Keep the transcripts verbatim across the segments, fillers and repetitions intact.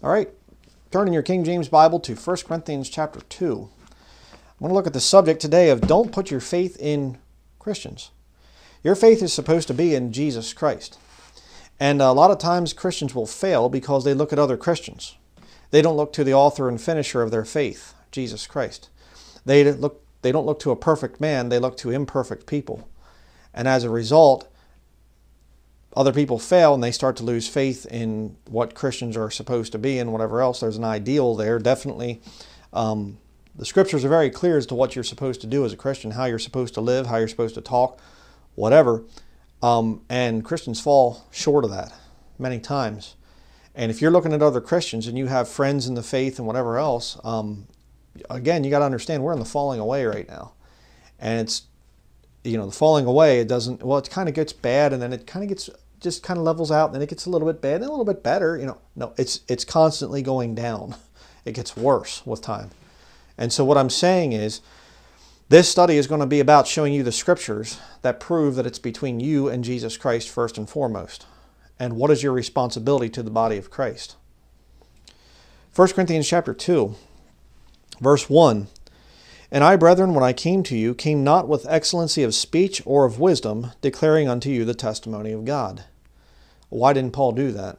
All right, turn in your King James Bible to First Corinthians chapter two. I'm going to look at the subject today of don't put your faith in Christians. Your faith is supposed to be in Jesus Christ. And a lot of times Christians will fail because they look at other Christians. They don't look to the author and finisher of their faith, Jesus Christ. They don't look, they don't look to a perfect man, they look to imperfect people. And as a result, other people fail and they start to lose faith in what Christians are supposed to be and whatever else. There's an ideal there. Definitely, um, the scriptures are very clear as to what you're supposed to do as a Christian, how you're supposed to live, how you're supposed to talk, whatever. Um, and Christians fall short of that many times. And if you're looking at other Christians and you have friends in the faith and whatever else, um, again, you got to understand we're in the falling away right now. And it's, you know, the falling away, it doesn't, well, it kind of gets bad and then it kind of gets, just kind of levels out and then it gets a little bit bad and a little bit better. You know, no, it's, it's constantly going down. It gets worse with time. And so what I'm saying is, this study is going to be about showing you the scriptures that prove that it's between you and Jesus Christ first and foremost. And what is your responsibility to the body of Christ? First Corinthians chapter two, verse one. And I, brethren, when I came to you, came not with excellency of speech or of wisdom, declaring unto you the testimony of God. Why didn't Paul do that?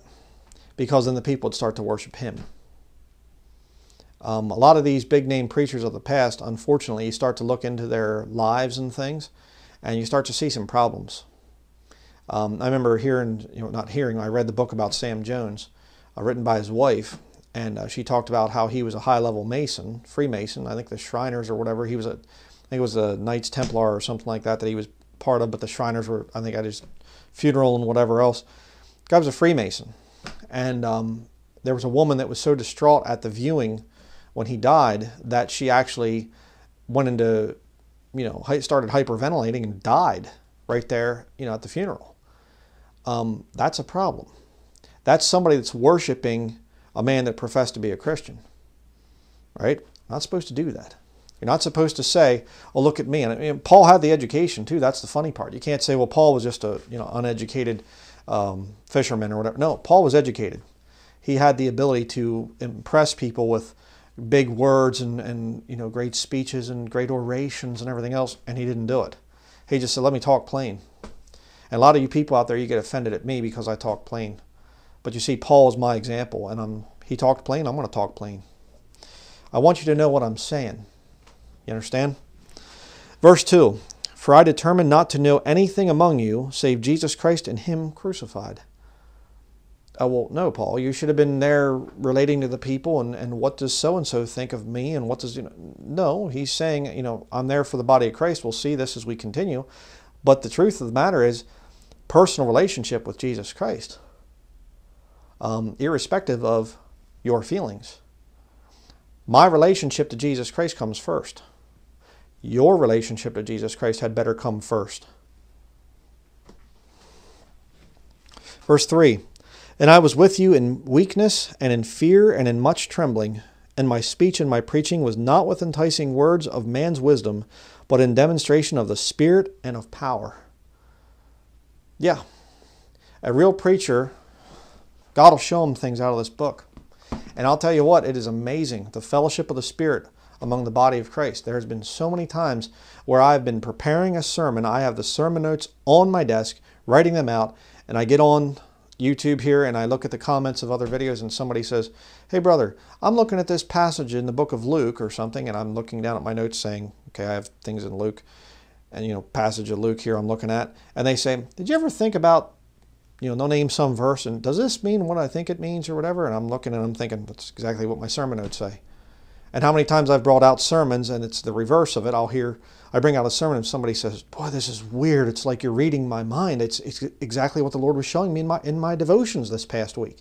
Because then the people would start to worship him. Um, a lot of these big-name preachers of the past, unfortunately, you start to look into their lives and things, and you start to see some problems. Um, I remember hearing, you know, not hearing, I read the book about Sam Jones, uh, written by his wife, and uh, she talked about how he was a high-level Mason, Freemason, I think the Shriners or whatever. He was a, I think it was a Knights Templar or something like that that he was part of, but the Shriners were, I think, at his funeral and whatever else. The guy was a Freemason, and um, there was a woman that was so distraught at the viewing when he died, that she actually went into, you know, started hyperventilating and died right there, you know, at the funeral. Um, that's a problem. That's somebody that's worshiping a man that professed to be a Christian, right? Not supposed to do that. You're not supposed to say, "Oh, look at me." And I mean, Paul had the education too. That's the funny part. You can't say, "Well, Paul was just a, you know, uneducated um, fisherman or whatever." No, Paul was educated. He had the ability to impress people with big words and, and, you know, great speeches and great orations and everything else, and he didn't do it. He just said, let me talk plain. And a lot of you people out there, you get offended at me because I talk plain. But you see, Paul is my example, and I'm, he talked plain, I'm going to talk plain. I want you to know what I'm saying. You understand? Verse two, for I determined not to know anything among you save Jesus Christ and him crucified. Uh, well, no, Paul, you should have been there relating to the people and, and what does so-and-so think of me and what does, you know, no, he's saying, you know, I'm there for the body of Christ. We'll see this as we continue. But the truth of the matter is personal relationship with Jesus Christ, um, irrespective of your feelings. My relationship to Jesus Christ comes first. Your relationship to Jesus Christ had better come first. Verse three. And I was with you in weakness and in fear and in much trembling. And my speech and my preaching was not with enticing words of man's wisdom, but in demonstration of the Spirit and of power. Yeah, a real preacher, God will show him things out of this book. And I'll tell you what, it is amazing, the fellowship of the Spirit among the body of Christ. There has been so many times where I've been preparing a sermon. I have the sermon notes on my desk, writing them out, and I get on YouTube here and I look at the comments of other videos and somebody says, hey brother, I'm looking at this passage in the book of Luke or something, and I'm looking down at my notes saying, okay, I have things in Luke and, you know, passage of Luke here I'm looking at, and they say, did you ever think about, you know, they'll name some verse and does this mean what I think it means or whatever? And I'm looking and I'm thinking, that's exactly what my sermon notes say. And how many times I've brought out sermons and it's the reverse of it. I'll hear, I bring out a sermon and somebody says, boy, this is weird. It's like you're reading my mind. It's, it's exactly what the Lord was showing me in my, in my devotions this past week.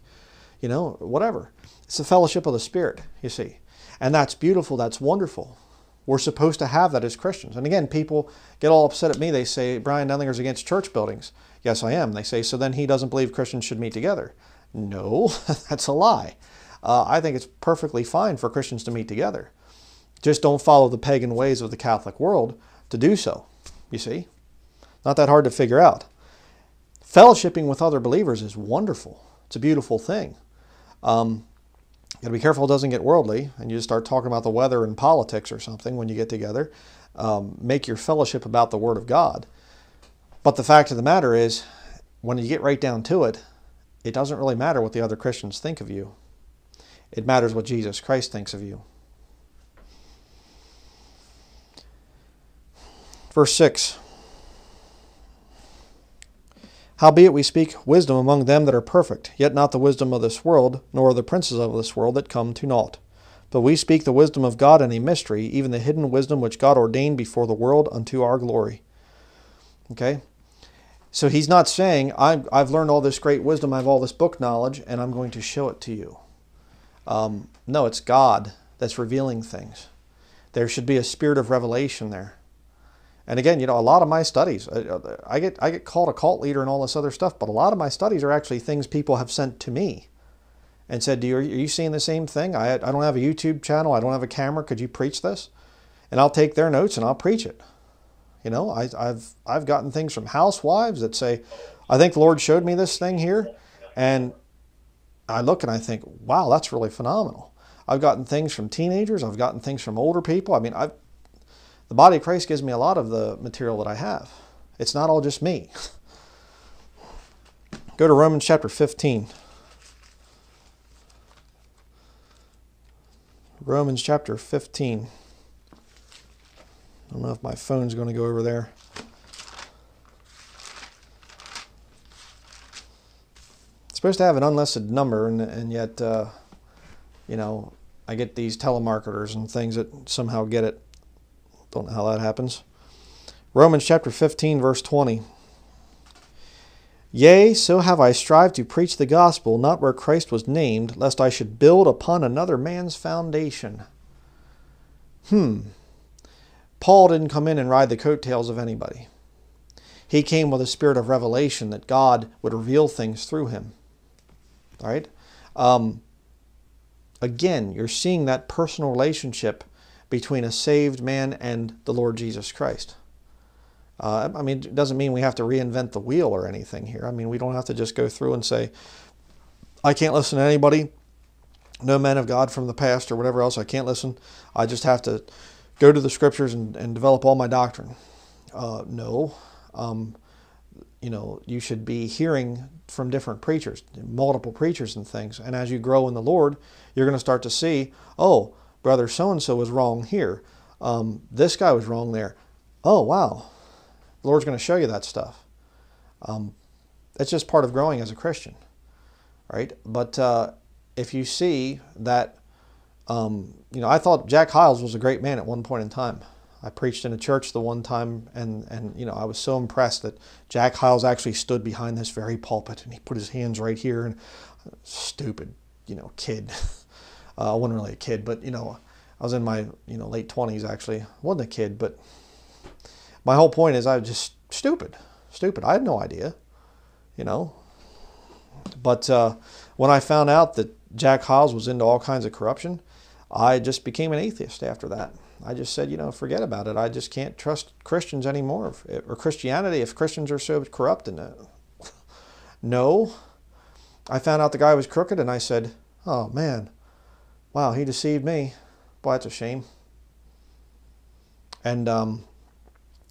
You know, whatever. It's the fellowship of the Spirit, you see. And that's beautiful. That's wonderful. We're supposed to have that as Christians. And again, people get all upset at me. They say, Brian Nuthinger's against church buildings. Yes, I am. They say, so then he doesn't believe Christians should meet together. No, that's a lie. Uh, I think it's perfectly fine for Christians to meet together. Just don't follow the pagan ways of the Catholic world to do so, you see. Not that hard to figure out. Fellowshipping with other believers is wonderful. It's a beautiful thing. Um, You got to be careful it doesn't get worldly and you just start talking about the weather and politics or something when you get together. Um, make your fellowship about the Word of God. But the fact of the matter is, when you get right down to it, it doesn't really matter what the other Christians think of you. It matters what Jesus Christ thinks of you. Verse six. Howbeit we speak wisdom among them that are perfect, yet not the wisdom of this world, nor the princes of this world that come to naught. But we speak the wisdom of God in a mystery, even the hidden wisdom which God ordained before the world unto our glory. Okay? So he's not saying, I've, I've learned all this great wisdom, I have all this book knowledge, and I'm going to show it to you. Um, no, it's God that's revealing things. There should be a spirit of revelation there. And again, you know, a lot of my studies, I, I get I get called a cult leader and all this other stuff, but a lot of my studies are actually things people have sent to me and said, Do you, are you seeing the same thing? I, I don't have a YouTube channel. I don't have a camera. Could you preach this? And I'll take their notes and I'll preach it. You know, I, I've, I've gotten things from housewives that say, I think the Lord showed me this thing here. And I look and I think, wow, that's really phenomenal. I've gotten things from teenagers. I've gotten things from older people. I mean, I've, the body of Christ gives me a lot of the material that I have. It's not all just me. Go to Romans chapter fifteen. Romans chapter fifteen. I don't know if my phone's going to go over there. It's supposed to have an unlisted number, and, and yet, uh, you know, I get these telemarketers and things that somehow get it. Don't know how that happens. Romans chapter fifteen, verse twenty. Yea, so have I strived to preach the gospel, not where Christ was named, lest I should build upon another man's foundation. Hmm. Paul didn't come in and ride the coattails of anybody. He came with a spirit of revelation that God would reveal things through him. All right? Um, again, you're seeing that personal relationship between a saved man and the Lord Jesus Christ. Uh, I mean, it doesn't mean we have to reinvent the wheel or anything here. I mean, we don't have to just go through and say, I can't listen to anybody, no man of God from the past or whatever else. I can't listen. I just have to go to the scriptures and, and develop all my doctrine. Uh, no, um, you know, you should be hearing from different preachers, multiple preachers and things. And as you grow in the Lord, you're going to start to see, oh, brother so-and-so was wrong here. Um, this guy was wrong there. Oh, wow. The Lord's going to show you that stuff. Um, that's just part of growing as a Christian, right? But uh, if you see that, Um, you know, I thought Jack Hiles was a great man at one point in time. I preached in a church the one time, and, and you know, I was so impressed that Jack Hiles actually stood behind this very pulpit, and he put his hands right here, and stupid, you know, kid. uh, I wasn't really a kid, but, you know, I was in my, you know, late twenties, actually. I wasn't a kid, but my whole point is I was just stupid, stupid. I had no idea, you know. But uh, when I found out that Jack Hiles was into all kinds of corruption, I just became an atheist after that. I just said, you know, forget about it. I just can't trust Christians anymore, or Christianity, if Christians are so corrupt. And no, I found out the guy was crooked, and I said, oh, man, wow, he deceived me. Boy, that's a shame. And um,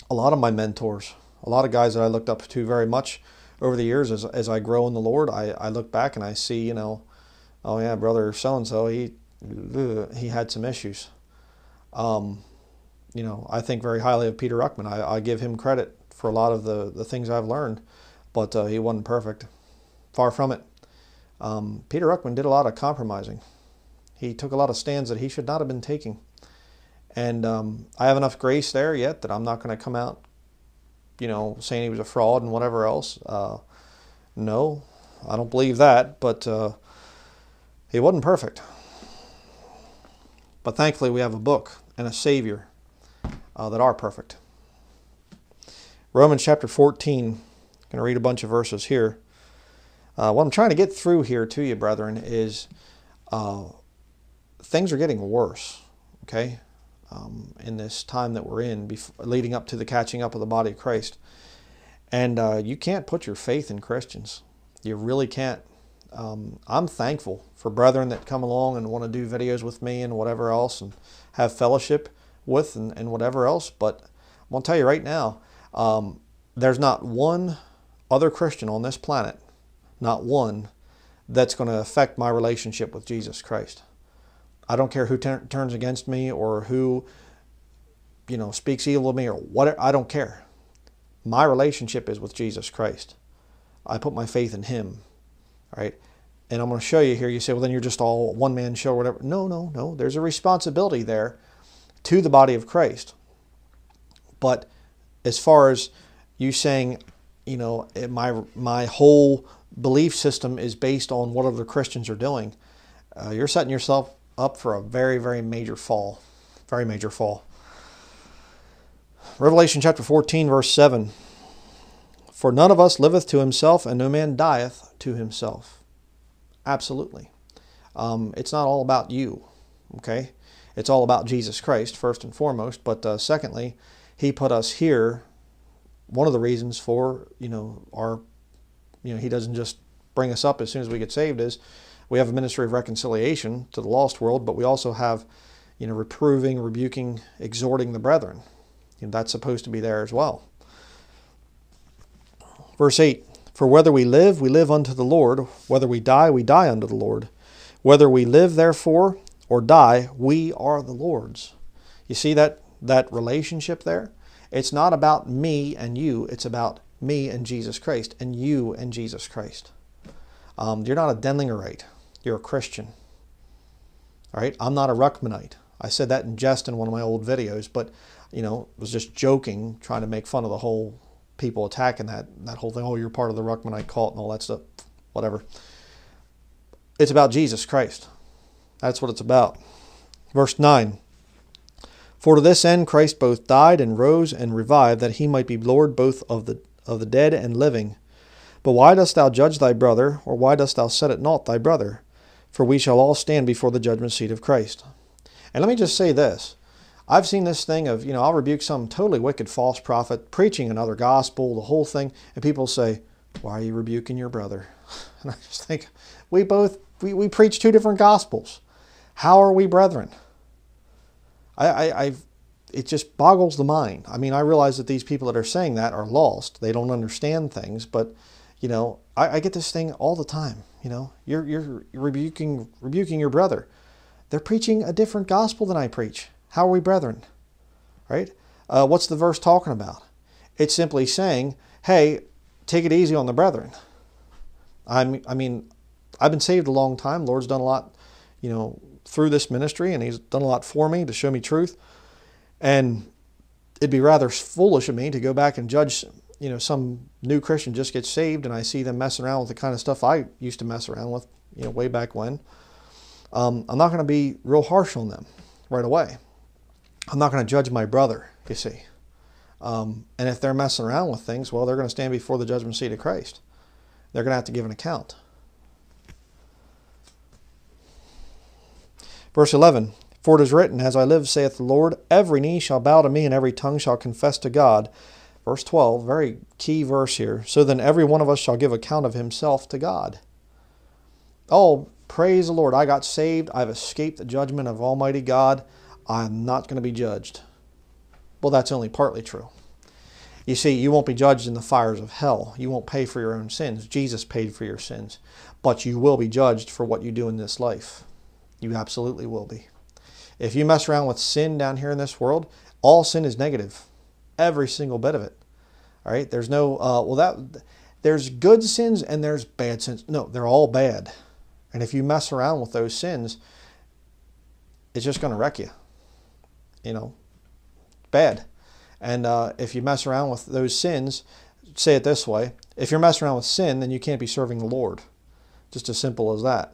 a lot of my mentors, a lot of guys that I looked up to very much over the years, as, as I grow in the Lord, I, I look back and I see, you know, oh, yeah, brother so-and-so, he... he had some issues. Um, you know, I think very highly of Peter Ruckman. I, I give him credit for a lot of the, the things I've learned, but uh, he wasn't perfect. Far from it. Um, Peter Ruckman did a lot of compromising. He took a lot of stands that he should not have been taking. And um, I have enough grace there yet that I'm not going to come out, you know, saying he was a fraud and whatever else. Uh, no, I don't believe that, but uh, he wasn't perfect. But thankfully, we have a book and a Savior uh, that are perfect. Romans chapter fourteen. I'm going to read a bunch of verses here. Uh, what I'm trying to get through here to you, brethren, is uh, things are getting worse, okay, um, in this time that we're in, before, leading up to the catching up of the body of Christ. And uh, you can't put your faith in Christians. You really can't. um, I'm thankful for brethren that come along and want to do videos with me and whatever else and have fellowship with and, and whatever else. But I'm going to tell you right now, um, there's not one other Christian on this planet, not one, that's going to affect my relationship with Jesus Christ. I don't care who turns against me or who, you know, speaks evil of me or whatever. I don't care. My relationship is with Jesus Christ. I put my faith in Him, all right? And I'm going to show you here. You say, well, then you're just all one-man show or whatever. No, no, no. There's a responsibility there to the body of Christ. But as far as you saying, you know, my, my whole belief system is based on what other Christians are doing, uh, you're setting yourself up for a very, very major fall. Very major fall. Revelation chapter fourteen, verse seven. For none of us liveth to himself, and no man dieth to himself. Absolutely. Um, it's not all about you, okay? It's all about Jesus Christ, first and foremost. But uh, secondly, He put us here. One of the reasons for, you know, our, you know, He doesn't just bring us up as soon as we get saved is we have a ministry of reconciliation to the lost world, but we also have, you know, reproving, rebuking, exhorting the brethren. You know, that's supposed to be there as well. Verse eight, for whether we live, we live unto the Lord. Whether we die, we die unto the Lord. Whether we live, therefore, or die, we are the Lord's. You see that, that relationship there? It's not about me and you. It's about me and Jesus Christ and you and Jesus Christ. Um, you're not a Denlingerite. You're a Christian. All right? I'm not a Ruckmanite. I said that in jest in one of my old videos, but, you know, was just joking, trying to make fun of the whole people attacking that, that whole thing. Oh, you're part of the Ruckmanite cult and all that stuff. Whatever. It's about Jesus Christ. That's what it's about. Verse nine. For to this end Christ both died and rose and revived, that He might be Lord both of the, of the dead and living. But why dost thou judge thy brother, or why dost thou set at naught thy brother? For we shall all stand before the judgment seat of Christ. And let me just say this. I've seen this thing of, you know, I'll rebuke some totally wicked false prophet preaching another gospel, the whole thing, and people say, why are you rebuking your brother? And I just think, we both, we, we preach two different gospels. How are we brethren? I, I, I've, it just boggles the mind. I mean, I realize that these people that are saying that are lost. They don't understand things, but, you know, I, I get this thing all the time, you know, you're, you're rebuking, rebuking your brother. They're preaching a different gospel than I preach. How are we brethren? Right? Uh, what's the verse talking about? It's simply saying, hey, take it easy on the brethren. I'm, I mean, I've been saved a long time. The Lord's done a lot, you know, through this ministry, and He's done a lot for me to show me truth. And it'd be rather foolish of me to go back and judge, you know, some new Christian just gets saved and I see them messing around with the kind of stuff I used to mess around with, you know, way back when. Um, I'm not going to be real harsh on them right away. I'm not going to judge my brother, you see. Um, and if they're messing around with things, well, they're going to stand before the judgment seat of Christ. They're going to have to give an account. Verse eleven, for it is written, as I live, saith the Lord, every knee shall bow to me, and every tongue shall confess to God. Verse twelve, very key verse here. So then every one of us shall give account of himself to God. Oh, praise the Lord. I got saved. I've escaped the judgment of Almighty God. I'm not going to be judged. Well, that's only partly true. You see, you won't be judged in the fires of hell. You won't pay for your own sins. Jesus paid for your sins. But you will be judged for what you do in this life. You absolutely will be. If you mess around with sin down here in this world, all sin is negative. Every single bit of it. All right? There's no, uh, well, that there's good sins and there's bad sins. No, they're all bad. And if you mess around with those sins, it's just going to wreck you. You know, bad. And uh, if you mess around with those sins, say it this way. If you're messing around with sin, then you can't be serving the Lord. Just as simple as that.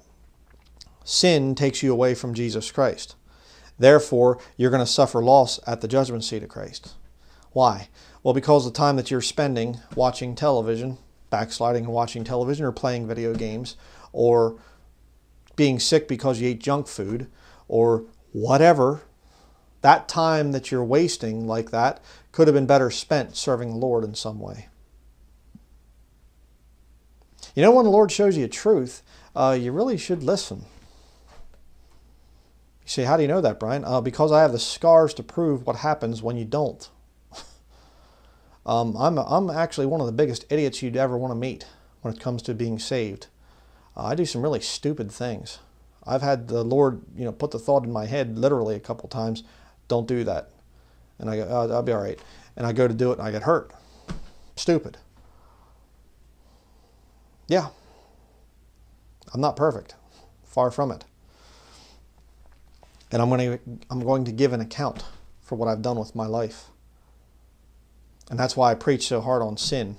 Sin takes you away from Jesus Christ. Therefore, you're going to suffer loss at the judgment seat of Christ. Why? Well, because the time that you're spending watching television, backsliding and watching television, or playing video games, or being sick because you ate junk food, or whatever, that time that you're wasting like that could have been better spent serving the Lord in some way. You know, when the Lord shows you truth, uh, you really should listen. You say, how do you know that, Brian? Uh, because I have the scars to prove what happens when you don't. um, I'm, I'm actually one of the biggest idiots you'd ever want to meet when it comes to being saved. Uh, I do some really stupid things. I've had the Lord, you know, put the thought in my head literally a couple times, don't do that. And I go, oh, I'll be all right. And I go to do it and I get hurt. Stupid. Yeah. I'm not perfect. Far from it. And I'm going to, I'm going to give an account for what I've done with my life. And that's why I preach so hard on sin.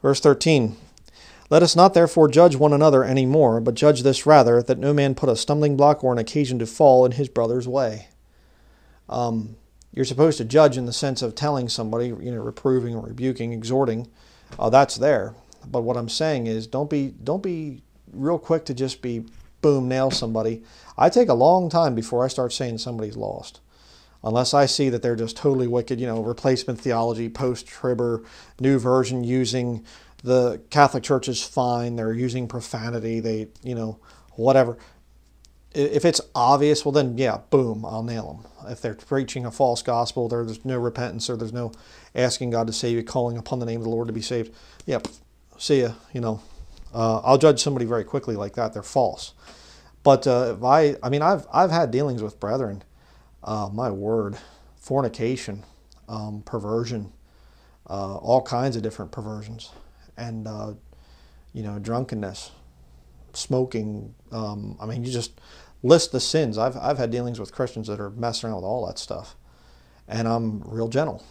Verse thirteen. Let us not therefore judge one another any more, but judge this rather, that no man put a stumbling block or an occasion to fall in his brother's way. Um, you're supposed to judge in the sense of telling somebody, you know, reproving or rebuking, exhorting. Uh, that's there. But what I'm saying is, don't be, don't be real quick to just be, boom, nail somebody. I take a long time before I start saying somebody's lost. Unless I see that they're just totally wicked, you know, replacement theology, post-tribber, new version using... The Catholic Church is fine. They're using profanity. They, you know, whatever. If it's obvious, well then, yeah, boom, I'll nail them. If they're preaching a false gospel, there's no repentance or there's no asking God to save you, calling upon the name of the Lord to be saved. Yep, see ya, you know. Uh, I'll judge somebody very quickly like that. They're false. But uh, if I, I mean, I've, I've had dealings with brethren. Uh, my word, fornication, um, perversion, uh, all kinds of different perversions. And, uh, you know, drunkenness, smoking. Um, I mean, you just list the sins. I've, I've had dealings with Christians that are messing around with all that stuff. And I'm real gentle.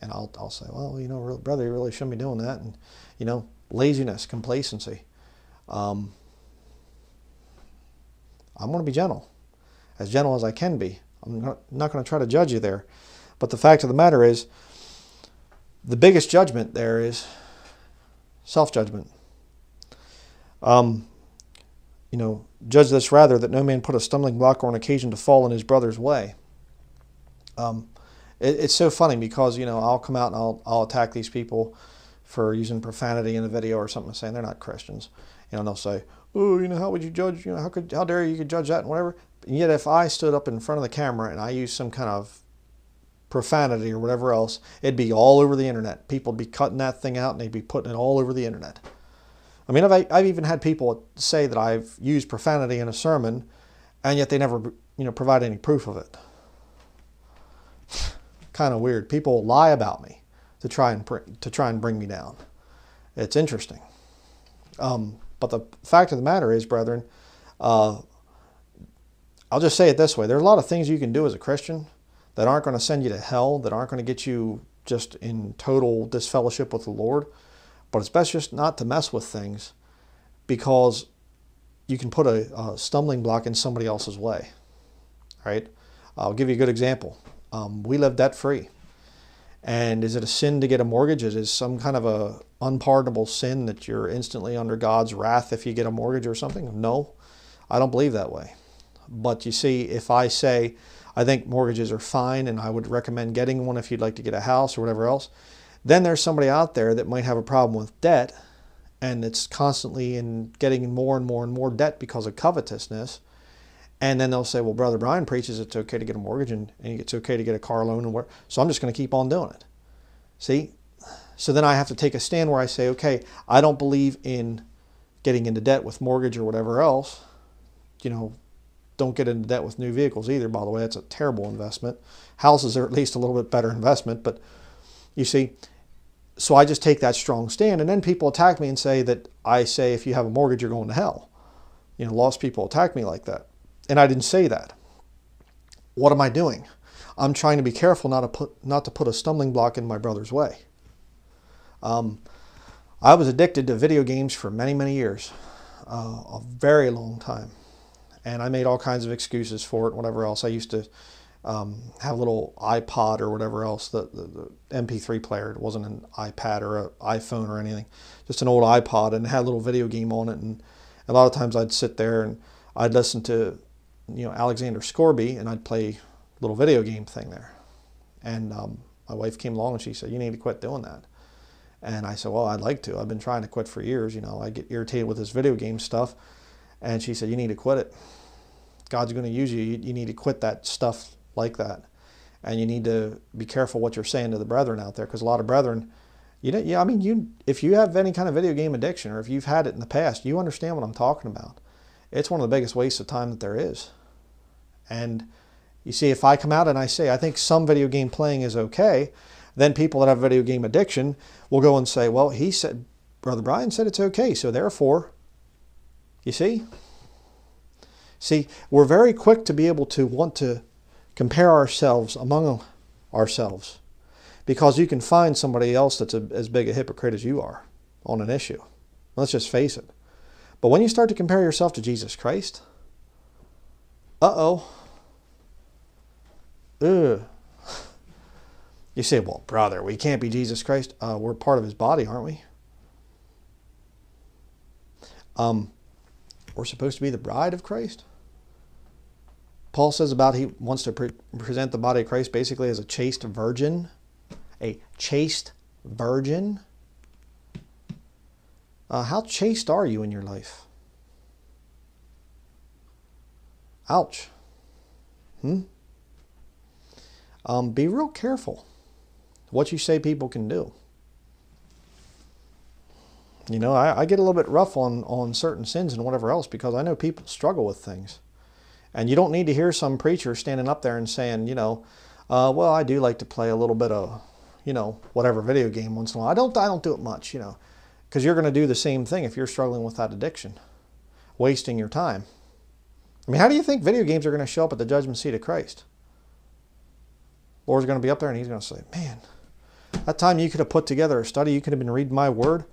And I'll, I'll say, well, you know, brother, you really shouldn't be doing that. And, you know, laziness, complacency. Um, I'm going to be gentle. As gentle as I can be. I'm not, not going to try to judge you there. But the fact of the matter is, the biggest judgment there is... self-judgment. Um, you know, judge this rather, that no man put a stumbling block or an occasion to fall in his brother's way. Um, it, it's so funny because, you know, I'll come out and I'll, I'll attack these people for using profanity in a video or something, saying they're not Christians. You know, and they'll say, oh, you know, how would you judge, you know, how could, how dare you could judge that and whatever. And yet if I stood up in front of the camera and I used some kind of profanity or whatever else, it'd be all over the internet. People would be cutting that thing out and they'd be putting it all over the internet. I mean, I've, I've even had people say that I've used profanity in a sermon and yet they never, you know, provide any proof of it. Kind of weird. People lie about me to try and, to try and bring me down. It's interesting. Um, but the fact of the matter is, brethren, uh, I'll just say it this way. There's a lot of things you can do as a Christian that aren't going to send you to hell, that aren't going to get you just in total disfellowship with the Lord. But it's best just not to mess with things because you can put a, a stumbling block in somebody else's way. All right? I'll give you a good example. Um, we live debt-free. And is it a sin to get a mortgage? Is it some kind of a unpardonable sin that you're instantly under God's wrath if you get a mortgage or something? No, I don't believe that way. But you see, if I say... I think mortgages are fine and I would recommend getting one if you'd like to get a house or whatever else. Then there's somebody out there that might have a problem with debt and it's constantly in getting more and more and more debt because of covetousness. And then they'll say, well, Brother Brian preaches it's okay to get a mortgage and, and it's okay to get a car loan and whatever. So I'm just going to keep on doing it. See? So then I have to take a stand where I say, okay, I don't believe in getting into debt with mortgage or whatever else, you know. Don't get into debt with new vehicles either, by the way. That's a terrible investment. Houses are at least a little bit better investment, but you see, so I just take that strong stand, and then people attack me and say that I say if you have a mortgage, you're going to hell. You know, lost people attack me like that, and I didn't say that. What am I doing? I'm trying to be careful not to put, not to put a stumbling block in my brother's way. Um, I was addicted to video games for many, many years, uh, a very long time. And I made all kinds of excuses for it, whatever else. I used to um, have a little iPod or whatever else, the, the, the M P three player. It wasn't an iPad or an iPhone or anything, just an old iPod, and it had a little video game on it. And a lot of times I'd sit there and I'd listen to, you know, Alexander Scorby, and I'd play a little video game thing there. And um, my wife came along and she said, you need to quit doing that. And I said, well, I'd like to. I've been trying to quit for years. You know, I get irritated with this video game stuff. And she said, you need to quit it. God's going to use you. you. You need to quit that stuff like that. And you need to be careful what you're saying to the brethren out there, because a lot of brethren, you know, yeah, I mean, you, if you have any kind of video game addiction, or if you've had it in the past, you understand what I'm talking about. It's one of the biggest wastes of time that there is. And you see, if I come out and I say, I think some video game playing is okay, then people that have video game addiction will go and say, well, he said, Brother Brian said it's okay, so therefore, you see? See, we're very quick to be able to want to compare ourselves among ourselves, because you can find somebody else that's a, as big a hypocrite as you are on an issue. Let's just face it. But when you start to compare yourself to Jesus Christ, uh-oh. Ugh. You say, well, brother, we can't be Jesus Christ. Uh, we're part of his body, aren't we? Um, we're supposed to be the bride of Christ. Paul says about he wants to pre present the body of Christ basically as a chaste virgin. A chaste virgin. Uh, how chaste are you in your life? Ouch. Hmm? Um, be real careful what you say people can do. You know, I, I get a little bit rough on, on certain sins and whatever else, because I know people struggle with things. And you don't need to hear some preacher standing up there and saying, you know, uh, well, I do like to play a little bit of, you know, whatever video game once in a while. I don't, I don't do it much, you know, because you're going to do the same thing if you're struggling with that addiction, wasting your time. I mean, how do you think video games are going to show up at the judgment seat of Christ? Lord's going to be up there and he's going to say, man, that time you could have put together a study, you could have been reading my word.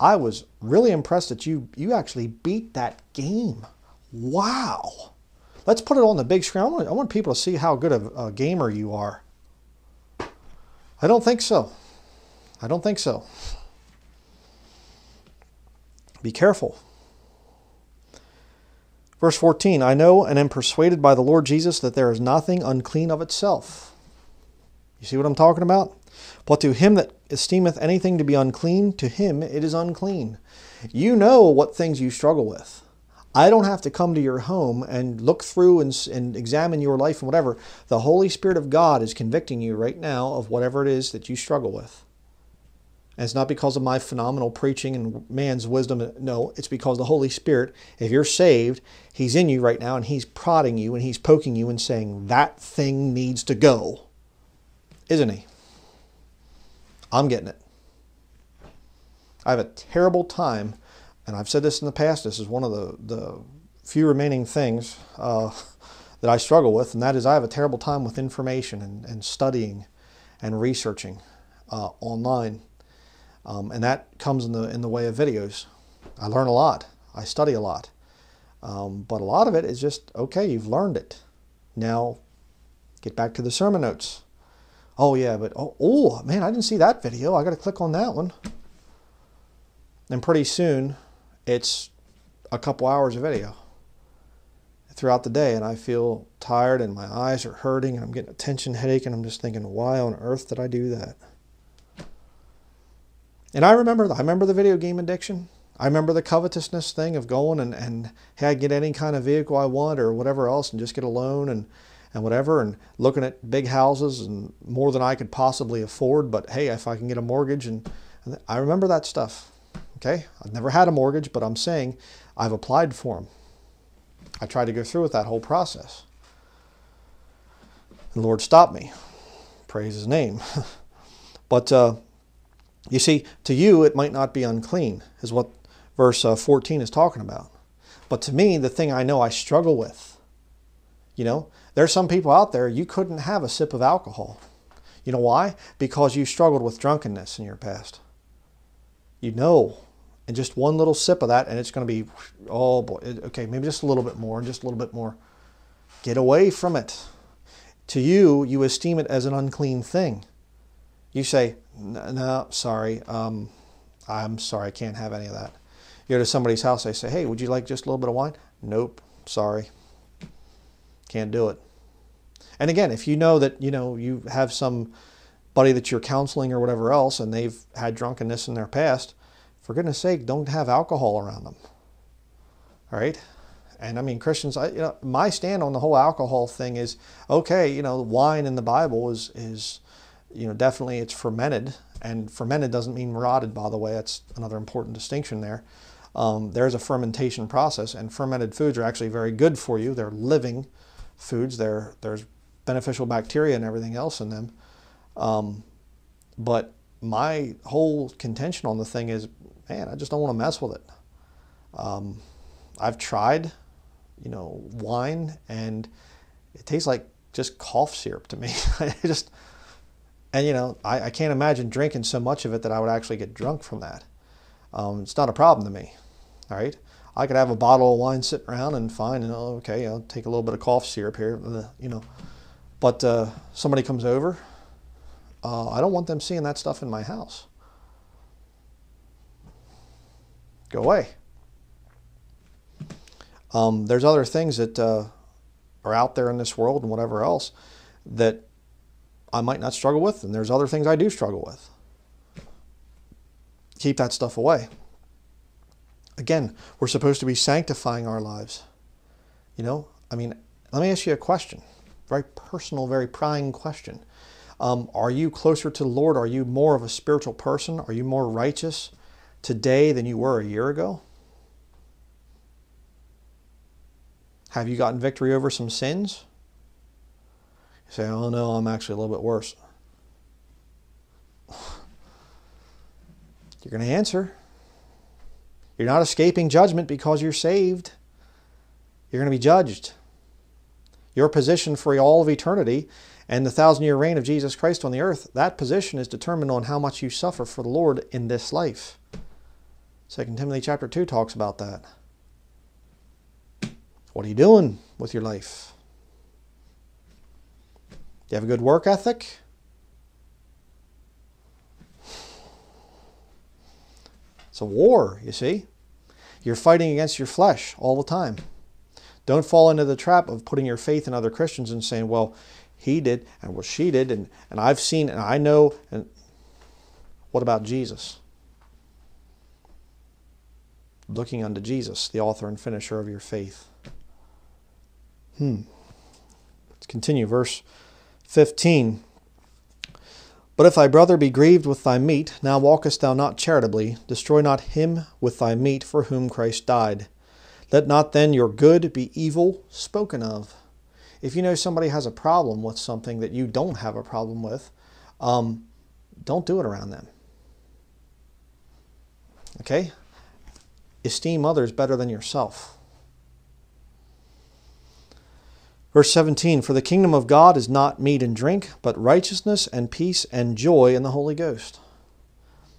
I was really impressed that you, you actually beat that game. Wow. Let's put it on the big screen. I want, I want people to see how good of a gamer you are. I don't think so. I don't think so. Be careful. Verse fourteen, I know and am persuaded by the Lord Jesus that there is nothing unclean of itself. You see what I'm talking about? But to him that esteemeth anything to be unclean, to him it is unclean. You know what things you struggle with. I don't have to come to your home and look through and, and examine your life and whatever. The Holy Spirit of God is convicting you right now of whatever it is that you struggle with. And it's not because of my phenomenal preaching and man's wisdom. No, it's because the Holy Spirit, if you're saved, he's in you right now and he's prodding you and he's poking you and saying, that thing needs to go. Isn't he? I'm getting it. I have a terrible time, and I've said this in the past, this is one of the, the few remaining things uh, that I struggle with, and that is I have a terrible time with information and, and studying and researching uh, online. Um, and that comes in the, in the way of videos. I learn a lot. I study a lot. Um, but a lot of it is just, okay, you've learned it. Now get back to the sermon notes. Oh yeah, but oh, oh man, I didn't see that video. I got to click on that one. And pretty soon, it's a couple hours of video throughout the day, and I feel tired, and my eyes are hurting, and I'm getting a tension headache, and I'm just thinking, why on earth did I do that? And I remember, I remember the video game addiction. I remember the covetousness thing of going and and hey, I get any kind of vehicle I want or whatever else, and just get a loan and. and whatever, and looking at big houses and more than I could possibly afford, but hey, if I can get a mortgage, and, and I remember that stuff, okay? I've never had a mortgage, but I'm saying I've applied for them. I tried to go through with that whole process. The Lord stopped me. Praise his name. But uh, you see, to you, it might not be unclean, is what verse uh, fourteen is talking about. But to me, the thing I know I struggle with, you know, there's some people out there, you couldn't have a sip of alcohol. You know why? Because you struggled with drunkenness in your past. You know, and just one little sip of that and it's going to be, oh boy, okay, maybe just a little bit more, just a little bit more. Get away from it. To you, you esteem it as an unclean thing. You say, no, no sorry, um, I'm sorry, I can't have any of that. You go to somebody's house, they say, hey, would you like just a little bit of wine? Nope, sorry. Can't do it. And again, if you know that, you know, you have some buddy that you're counseling or whatever else, and they've had drunkenness in their past, for goodness sake, don't have alcohol around them. All right? And I mean, Christians, I, you know, my stand on the whole alcohol thing is, okay, you know, wine in the Bible is, is, you know, definitely it's fermented. And fermented doesn't mean rotted, by the way. That's another important distinction there. Um, there's a fermentation process, and fermented foods are actually very good for you. They're living foods. They're, there's beneficial bacteria and everything else in them. Um, but my whole contention on the thing is, man, I just don't want to mess with it. Um, I've tried, you know, wine, and it tastes like just cough syrup to me. I just, and you know, I, I can't imagine drinking so much of it that I would actually get drunk from that. Um, it's not a problem to me, all right? I could have a bottle of wine sitting around and fine, you know, okay, I'll take a little bit of cough syrup here, you know. But uh, somebody comes over, uh, I don't want them seeing that stuff in my house. Go away. Um, there's other things that uh, are out there in this world and whatever else that I might not struggle with, and there's other things I do struggle with. Keep that stuff away. Again, we're supposed to be sanctifying our lives. You know, I mean, let me ask you a question. Very personal, very prying question. Um, are you closer to the Lord? Are you more of a spiritual person? Are you more righteous today than you were a year ago? Have you gotten victory over some sins? You say, oh no, I'm actually a little bit worse. You're going to answer. You're not escaping judgment because you're saved. You're going to be judged. Your position for all of eternity and the thousand-year reign of Jesus Christ on the earth, that position is determined on how much you suffer for the Lord in this life. Second Timothy chapter two talks about that. What are you doing with your life? Do you have a good work ethic? It's a war, you see. You're fighting against your flesh all the time. Don't fall into the trap of putting your faith in other Christians and saying, well, he did, and well, she did, and, and I've seen, and I know. And what about Jesus? Looking unto Jesus, the author and finisher of your faith. Hmm. Let's continue. Verse fifteen. But if thy brother be grieved with thy meat, now walkest thou not charitably. Destroy not him with thy meat for whom Christ died. Let not then your good be evil spoken of. If you know somebody has a problem with something that you don't have a problem with, um, don't do it around them. Okay? Esteem others better than yourself. Verse seventeen, for the kingdom of God is not meat and drink, but righteousness and peace and joy in the Holy Ghost.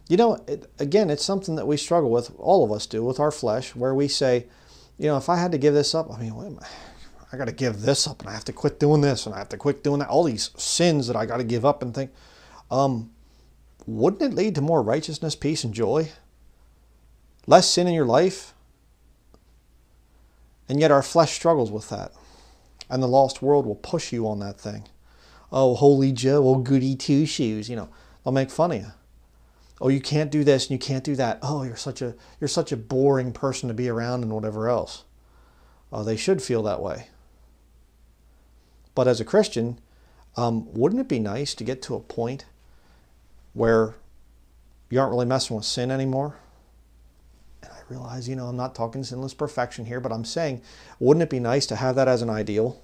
You know, it, again, it's something that we struggle with, all of us do, with our flesh, where we say, you know, if I had to give this up, I mean, wait a minute, I got to give this up, and I have to quit doing this, and I have to quit doing that, all these sins that I got to give up and think, um, wouldn't it lead to more righteousness, peace, and joy? Less sin in your life? And yet our flesh struggles with that. And the lost world will push you on that thing. Oh, holy Joe, oh, goody two-shoes, you know, they'll make fun of you. Oh, you can't do this and you can't do that. Oh, you're such a, you're such a boring person to be around and whatever else. Oh, they should feel that way. But as a Christian, um, wouldn't it be nice to get to a point where you aren't really messing with sin anymore? Realize, you know, I'm not talking sinless perfection here, but I'm saying, wouldn't it be nice to have that as an ideal?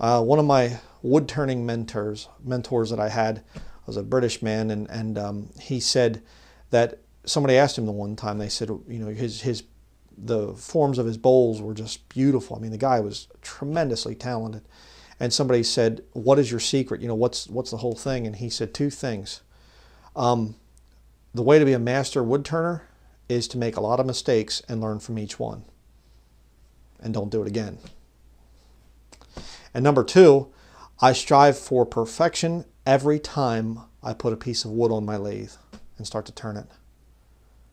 Uh, one of my wood-turning mentors, mentors that I had was a British man, and, and um, he said that somebody asked him the one time, they said, you know, his, his, the forms of his bowls were just beautiful. I mean, the guy was tremendously talented. And somebody said, what is your secret? You know, what's, what's the whole thing? And he said two things. Um, the way to be a master wood-turner is to make a lot of mistakes and learn from each one. And don't do it again. And number two, I strive for perfection every time I put a piece of wood on my lathe and start to turn it.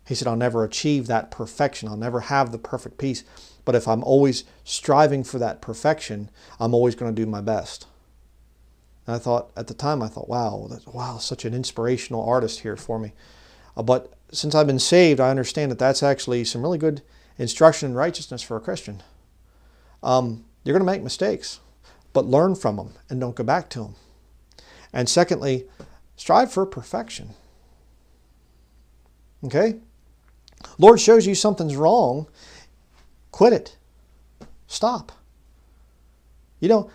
He said, I'll never achieve that perfection. I'll never have the perfect piece. But if I'm always striving for that perfection, I'm always going to do my best. And I thought, at the time, I thought, wow, that, wow, such an inspirational artist here for me. Uh, but since I've been saved, I understand that that's actually some really good instruction in righteousness for a Christian. Um, you're going to make mistakes, but learn from them and don't go back to them. And secondly, strive for perfection. Okay? Lord shows you something's wrong, quit it. Stop. You know,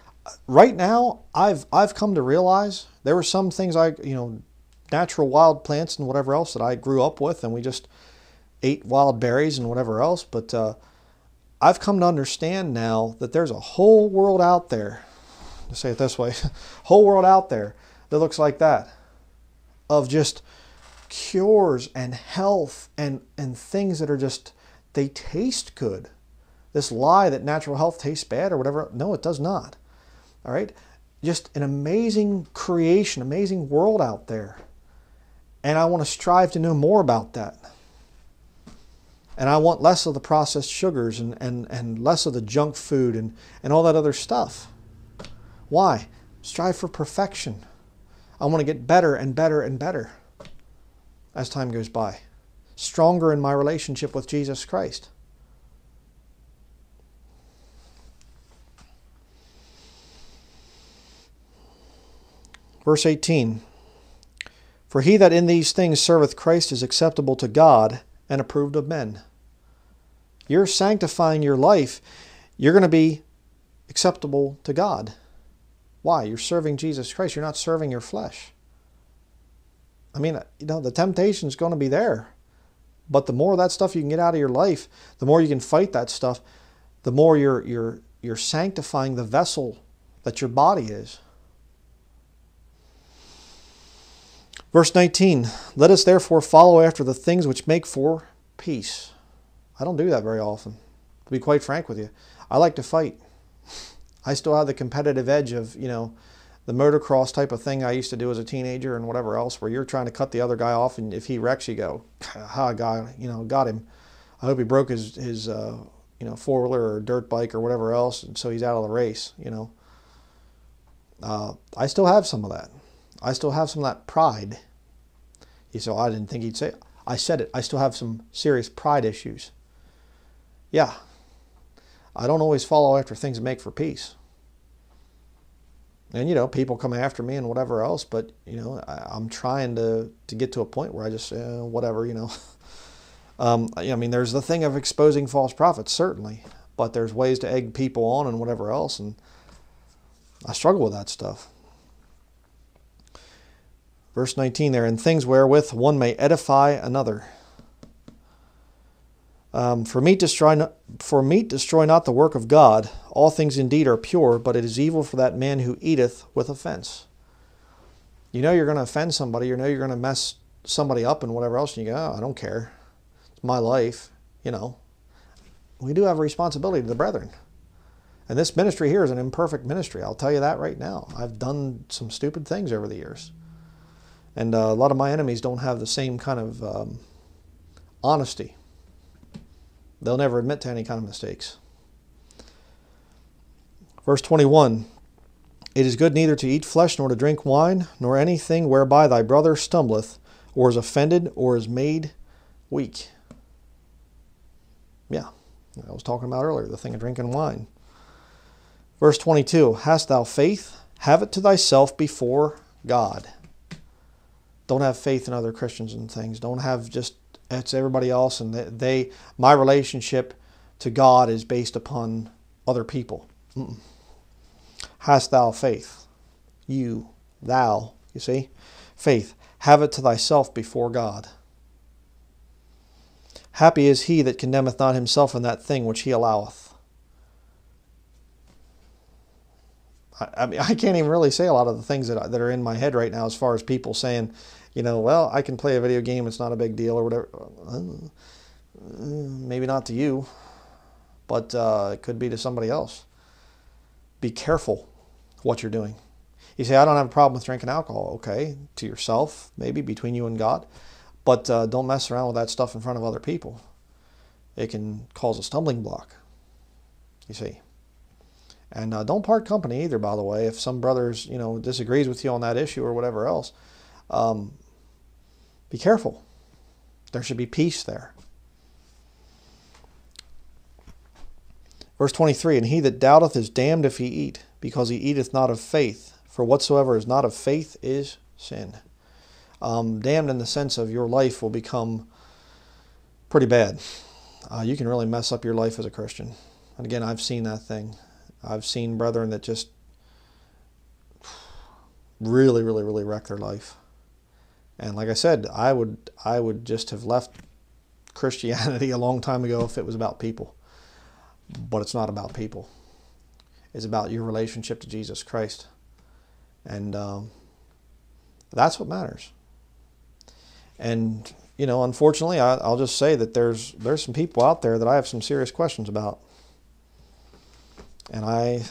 right now, I've, I've come to realize there were some things I, you know, natural wild plants and whatever else that I grew up with, and we just ate wild berries and whatever else. But uh, I've come to understand now that there's a whole world out there, to say it this way, whole world out there that looks like that, of just cures and health and, and things that are just, they taste good. This lie that natural health tastes bad or whatever, no, it does not. All right? Just an amazing creation, amazing world out there. And I want to strive to know more about that. And I want less of the processed sugars and, and, and less of the junk food and, and all that other stuff. Why? Strive for perfection. I want to get better and better and better as time goes by. Stronger in my relationship with Jesus Christ. Verse eighteen, for he that in these things serveth Christ is acceptable to God and approved of men. You're sanctifying your life. You're going to be acceptable to God. Why? You're serving Jesus Christ. You're not serving your flesh. I mean, you know, the temptation is going to be there. But the more of that stuff you can get out of your life, the more you can fight that stuff, the more you're, you're, you're sanctifying the vessel that your body is. Verse nineteen, let us therefore follow after the things which make for peace. I don't do that very often, to be quite frank with you. I like to fight. I still have the competitive edge of, you know, the motocross type of thing I used to do as a teenager and whatever else, where you're trying to cut the other guy off, and if he wrecks, you go, ha, guy, you know, got him. I hope he broke his, his uh, you know, four-wheeler or dirt bike or whatever else, and so he's out of the race, you know. Uh, I still have some of that. I still have some of that pride. You say, I didn't think he'd say it. I said it. I still have some serious pride issues. Yeah. I don't always follow after things that make for peace. And, you know, people come after me and whatever else, but, you know, I, I'm trying to, to get to a point where I just, eh, whatever, you know. um, I mean, there's the thing of exposing false prophets, certainly, but there's ways to egg people on and whatever else, and I struggle with that stuff. Verse nineteen there, and things wherewith one may edify another. Um, for, meat destroy not, for meat destroy not the work of God. All things indeed are pure, but it is evil for that man who eateth with offense. You know you're going to offend somebody. You know you're going to mess somebody up and whatever else. And you go, oh, I don't care. It's my life. You know, we do have a responsibility to the brethren. And this ministry here is an imperfect ministry. I'll tell you that right now. I've done some stupid things over the years. And uh, a lot of my enemies don't have the same kind of um, honesty. They'll never admit to any kind of mistakes. Verse twenty-one, it is good neither to eat flesh nor to drink wine, nor anything whereby thy brother stumbleth, or is offended, or is made weak. Yeah, I was talking about earlier, the thing of drinking wine. Verse twenty-two, hast thou faith? Have it to thyself before God. Don't have faith in other Christians and things. Don't have just, it's everybody else. And they, they my relationship to God is based upon other people. Mm-mm. Hast thou faith? You, thou, you see? Faith. Have it to thyself before God. Happy is he that condemneth not himself in that thing which he alloweth. I, I mean, I can't even really say a lot of the things that, that are in my head right now as far as people saying, you know, well, I can play a video game, it's not a big deal or whatever. Maybe not to you, but uh, it could be to somebody else. Be careful what you're doing. You say, I don't have a problem with drinking alcohol. Okay, to yourself, maybe, between you and God. But uh, don't mess around with that stuff in front of other people. It can cause a stumbling block, you see. And uh, don't part company either, by the way, if some brothers, you know, disagrees with you on that issue or whatever else. Um, be careful. There should be peace there. Verse twenty-three, and he that doubteth is damned if he eat, because he eateth not of faith. For whatsoever is not of faith is sin. Um, damned in the sense of your life will become pretty bad. Uh, you can really mess up your life as a Christian. And again, I've seen that thing. I've seen brethren that just really, really, really wreck their life. And like I said, I would, I would just have left Christianity a long time ago if it was about people. But it's not about people. It's about your relationship to Jesus Christ. And um, that's what matters. And, you know, unfortunately, I, I'll just say that there's, there's some people out there that I have some serious questions about. And I,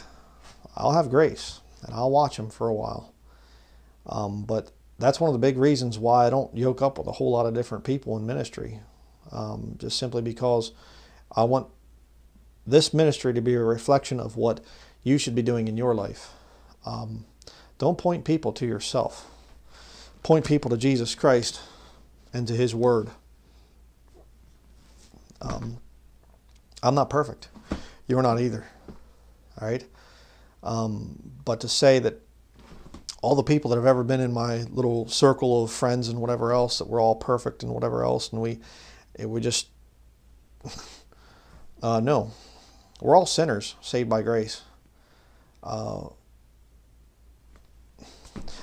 I'll have grace. And I'll watch them for a while. Um, but that's one of the big reasons why I don't yoke up with a whole lot of different people in ministry. Um, just simply because I want this ministry to be a reflection of what you should be doing in your life. Um, don't point people to yourself. Point people to Jesus Christ and to His Word. Um, I'm not perfect. You're not either. All right? Um, but to say that all the people that have ever been in my little circle of friends and whatever else, that we're all perfect and whatever else, and we, it, we just... uh, no. We're all sinners saved by grace. Uh,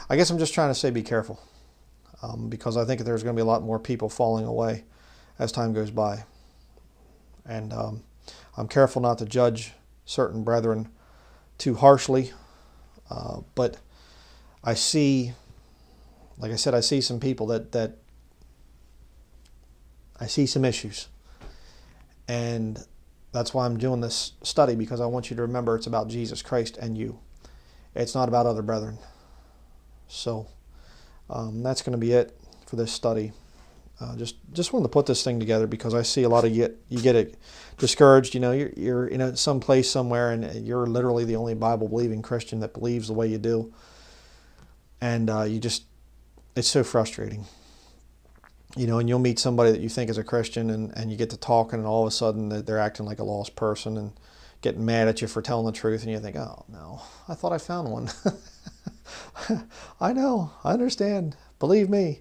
I guess I'm just trying to say be careful, um, because I think there's going to be a lot more people falling away as time goes by. And um, I'm careful not to judge certain brethren too harshly, uh, but I see, like I said, I see some people that, that I see some issues. And that's why I'm doing this study, because I want you to remember it's about Jesus Christ and you. It's not about other brethren. So um, that's going to be it for this study. Uh, just just wanted to put this thing together, because I see a lot of you get, you get it discouraged. You know, you're, you're in some place somewhere and you're literally the only Bible-believing Christian that believes the way you do. And uh, you just, it's so frustrating. You know, and you'll meet somebody that you think is a Christian, and, and you get to talking, and all of a sudden they're acting like a lost person and getting mad at you for telling the truth. And you think, oh, no, I thought I found one. I know, I understand. Believe me.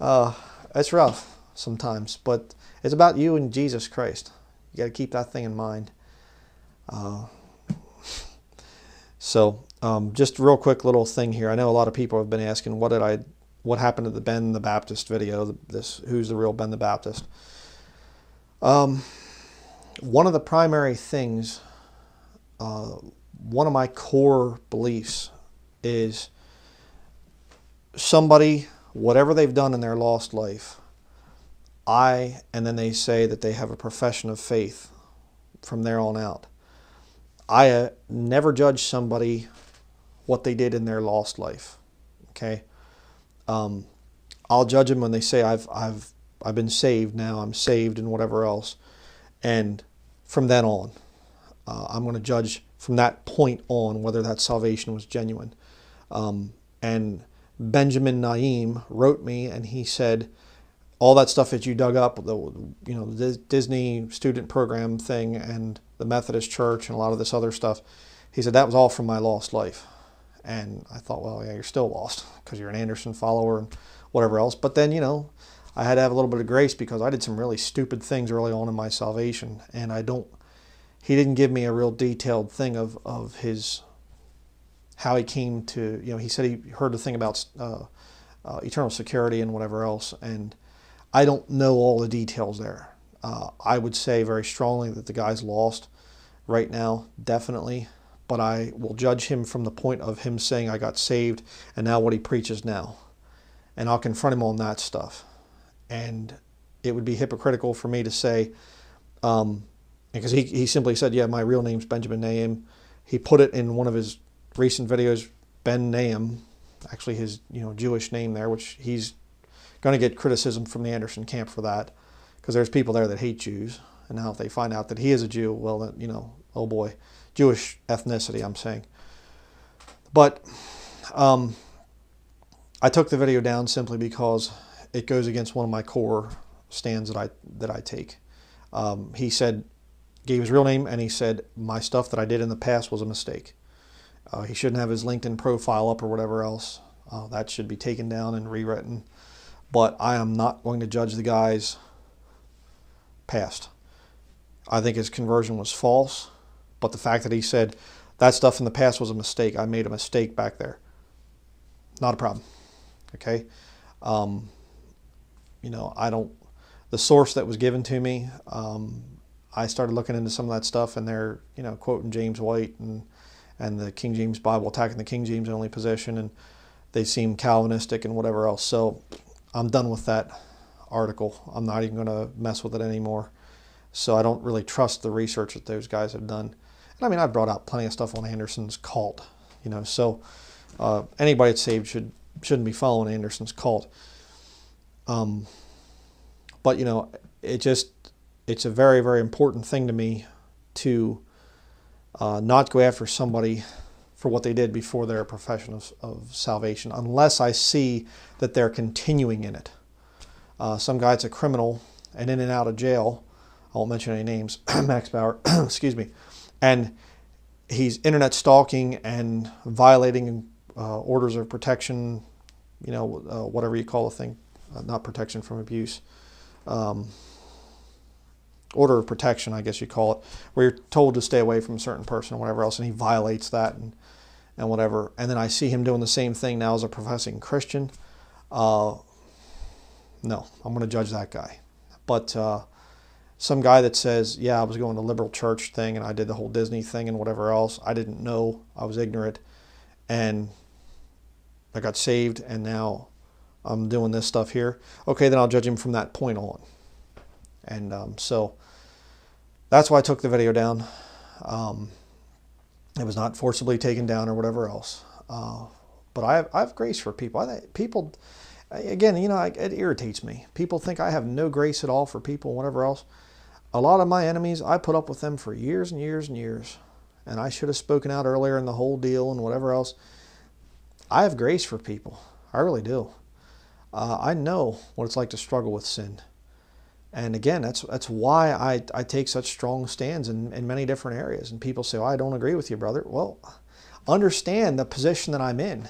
Uh, it's rough sometimes, but it's about you and Jesus Christ. You got to keep that thing in mind. Uh, so um, just a real quick little thing here. I know a lot of people have been asking, what did I What happened to the Ben the Baptist video? This, who's the real Ben the Baptist? Um, one of the primary things, uh, one of my core beliefs is somebody, whatever they've done in their lost life, I, and then they say that they have a profession of faith from there on out. I uh, never judge somebody what they did in their lost life, okay? Um, I'll judge them when they say I've I've I've been saved now, I'm saved and whatever else, and from then on, uh, I'm going to judge from that point on whether that salvation was genuine. Um, and Benjamin Naeem wrote me, and he said, all that stuff that you dug up, the you know the Disney student program thing and the Methodist Church and a lot of this other stuff, he said that was all from my lost life. And I thought, well, yeah, you're still lost because you're an Anderson follower and whatever else. But then, you know, I had to have a little bit of grace because I did some really stupid things early on in my salvation. And I don't, he didn't give me a real detailed thing of, of his, how he came to, you know, he said he heard the thing about uh, uh, eternal security and whatever else. And I don't know all the details there. Uh, I would say very strongly that the guy's lost right now, definitely. But I will judge him from the point of him saying I got saved and now what he preaches now. And I'll confront him on that stuff. And it would be hypocritical for me to say, um, because he, he simply said, yeah, my real name's Benjamin Naeem. He put it in one of his recent videos, Ben Nahum, actually his you know Jewish name there, which he's going to get criticism from the Anderson camp for that, because there's people there that hate Jews. And now if they find out that he is a Jew, well, you know, oh boy. Jewish ethnicity, I'm saying. But um, I took the video down simply because it goes against one of my core stands that I that I take. Um, he said, gave his real name, and he said, my stuff that I did in the past was a mistake. Uh, he shouldn't have his LinkedIn profile up or whatever else. Uh, that should be taken down and rewritten. But I am not going to judge the guy's past. I think his conversion was false, but the fact that he said that stuff in the past was a mistake, I made a mistake back there. Not a problem, okay? Um, you know, I don't, the source that was given to me, um, I started looking into some of that stuff, and they're, you know, quoting James White and, and the King James Bible, attacking the King James only position, and they seem Calvinistic and whatever else. So I'm done with that article. I'm not even going to mess with it anymore. So I don't really trust the research that those guys have done. And I mean, I've brought out plenty of stuff on Anderson's cult, you know, so uh, anybody that's saved should, shouldn't be following Anderson's cult. Um, but, you know, it just, it's a very, very important thing to me to uh, not go after somebody for what they did before their profession of, of salvation, unless I see that they're continuing in it. Uh, some guy that's a criminal and in and out of jail, I won't mention any names, Max Bauer, excuse me, and he's internet stalking and violating uh, orders of protection, you know, uh, whatever you call a thing, uh, not protection from abuse, um, order of protection, I guess you call it, where you're told to stay away from a certain person or whatever else, and he violates that and, and whatever. And then I see him doing the same thing now as a professing Christian. Uh, no, I'm going to judge that guy. But uh, some guy that says, yeah, I was going to liberal church thing and I did the whole Disney thing and whatever else, I didn't know, I was ignorant, and I got saved, and now I'm doing this stuff here. Okay, then I'll judge him from that point on. And um, so that's why I took the video down. Um, it was not forcibly taken down or whatever else. Uh, but I have, I have grace for people. I, people, again, you know, I, it irritates me. People think I have no grace at all for people and whatever else. A lot of my enemies, I put up with them for years and years and years. And I should have spoken out earlier in the whole deal and whatever else. I have grace for people. I really do. Uh, I know what it's like to struggle with sin. And again, that's that's why I, I take such strong stands in, in many different areas. And people say, oh, I don't agree with you, brother. Well, understand the position that I'm in.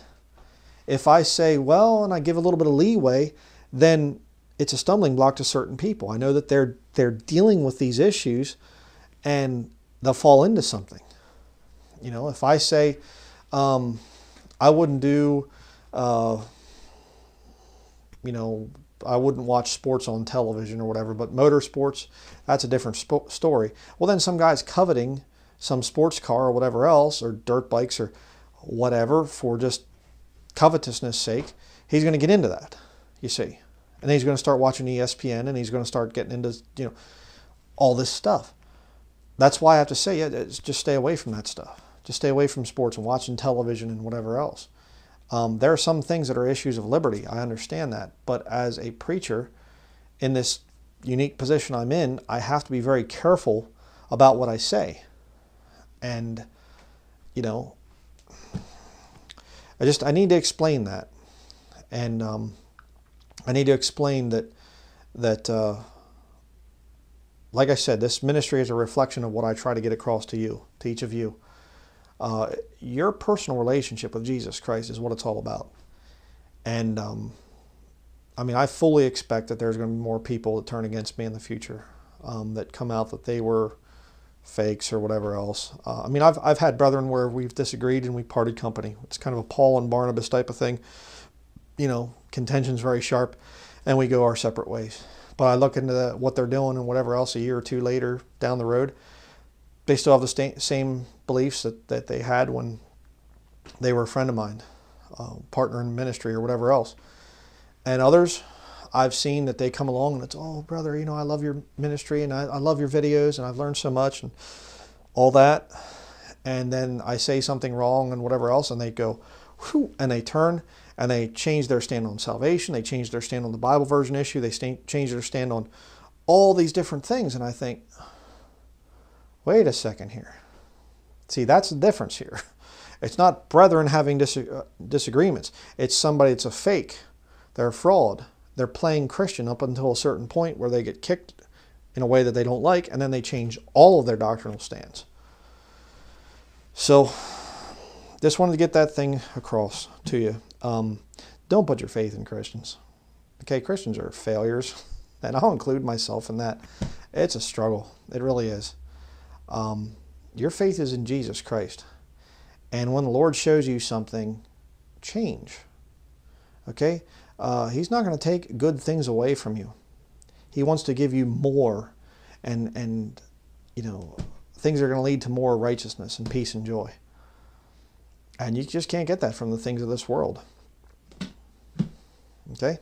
If I say, well, and I give a little bit of leeway, then it's a stumbling block to certain people. I know that they're, they're dealing with these issues, and they'll fall into something. You know, if I say, um, I wouldn't do, uh, you know, I wouldn't watch sports on television or whatever, but motorsports, that's a different sp story. Well, then some guy's coveting some sports car or whatever else, or dirt bikes or whatever, for just covetousness' sake. He's going to get into that, you see. And he's going to start watching E S P N, and he's going to start getting into, you know, all this stuff. That's why I have to say, yeah, just stay away from that stuff. Just stay away from sports and watching television and whatever else. Um, there are some things that are issues of liberty. I understand that. But as a preacher in this unique position I'm in, I have to be very careful about what I say. And, you know, I just, I need to explain that. And um, I need to explain that, that uh, like I said, this ministry is a reflection of what I try to get across to you, to each of you. Uh, your personal relationship with Jesus Christ is what it's all about. And, um, I mean, I fully expect that there's going to be more people that turn against me in the future, um, that come out that they were fakes or whatever else. Uh, I mean, I've, I've had brethren where we've disagreed and we parted company. It's kind of a Paul and Barnabas type of thing. You know, contention's very sharp, and we go our separate ways. But I look into the, what they're doing and whatever else a year or two later down the road, they still have the same beliefs that, that they had when they were a friend of mine, uh, partner in ministry or whatever else. And others, I've seen that they come along and it's, oh, brother, you know, I love your ministry, and I, I love your videos, and I've learned so much and all that. And then I say something wrong and whatever else, and they go, whew, and they turn and they change their stand on salvation. They change their stand on the Bible version issue. They change their stand on all these different things. And I think, wait a second here. See, that's the difference here. It's not brethren having dis disagreements. It's somebody that's a fake. They're a fraud. They're playing Christian up until a certain point where they get kicked in a way that they don't like, and then they change all of their doctrinal stands. So, just wanted to get that thing across to you. Um, don't put your faith in Christians. Okay, Christians are failures, and I'll include myself in that. It's a struggle. It really is. Um, your faith is in Jesus Christ. And when the Lord shows you something, change. Okay? Uh, he's not going to take good things away from you. He wants to give you more. And, and you know, things are going to lead to more righteousness and peace and joy. And you just can't get that from the things of this world. Okay?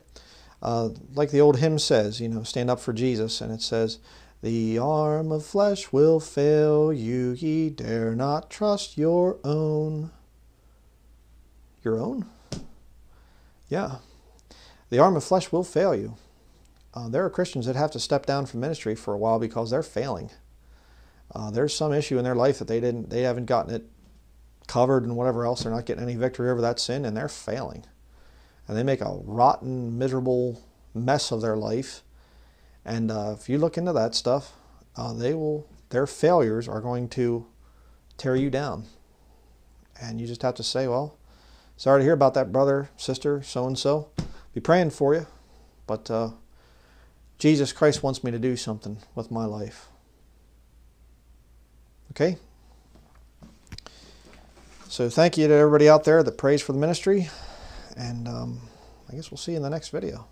Uh, like the old hymn says, you know, stand up for Jesus. And it says, the arm of flesh will fail you, ye dare not trust your own. Your own? Yeah. The arm of flesh will fail you. Uh, there are Christians that have to step down from ministry for a while because they're failing. Uh, there's some issue in their life that they didn't, they haven't gotten it covered and whatever else. They're not getting any victory over that sin, and they're failing. And they make a rotten, miserable mess of their life. And uh, if you look into that stuff, uh, they will, their failures are going to tear you down. And you just have to say, well, sorry to hear about that, brother, sister, so-and-so. Be praying for you. But uh, Jesus Christ wants me to do something with my life. Okay? So thank you to everybody out there that prays for the ministry. And um, I guess we'll see you in the next video.